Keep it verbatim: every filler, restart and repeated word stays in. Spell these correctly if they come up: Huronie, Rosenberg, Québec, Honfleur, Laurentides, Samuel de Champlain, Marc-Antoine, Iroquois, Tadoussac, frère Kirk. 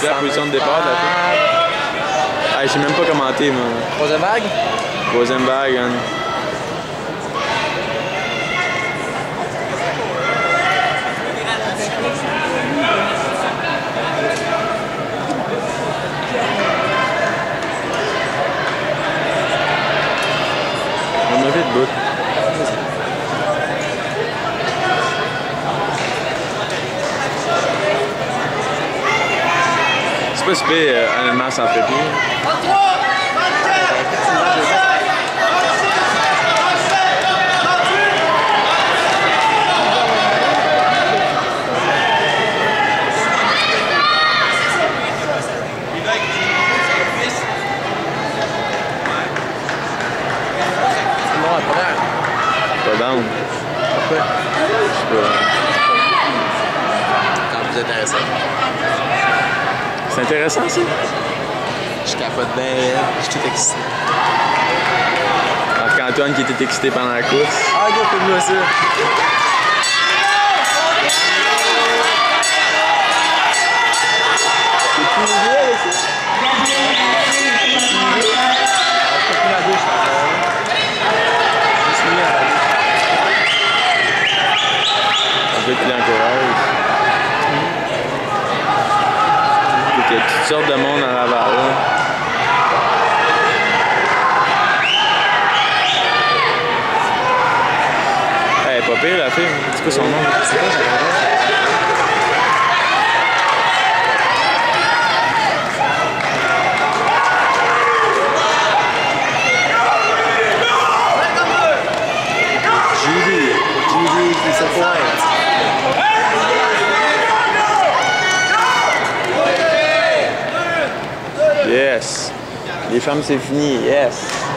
C'est la position de départ de la tour. Hey, je sais même pas commenter, moi. Rosenberg? Rosenberg, hein. On a fait de bout. C'est pas super, honnêtement, ça en fait plus. Down. Pourquoi? Je sais pas. Quand plus intéressant. C'est intéressant, ça? Je capote bien, je suis tout excité. Marc-Antoine qui était excité pendant la course. Ah, il y a un peu de moi, ça. Il y a toutes sortes de monde à la barre. Elle est pas pire la fille, c'est quoi son nom? C'est quoi son nom? Judy, Judy qui se pointe. Yes! Les femmes, c'est fini, yes!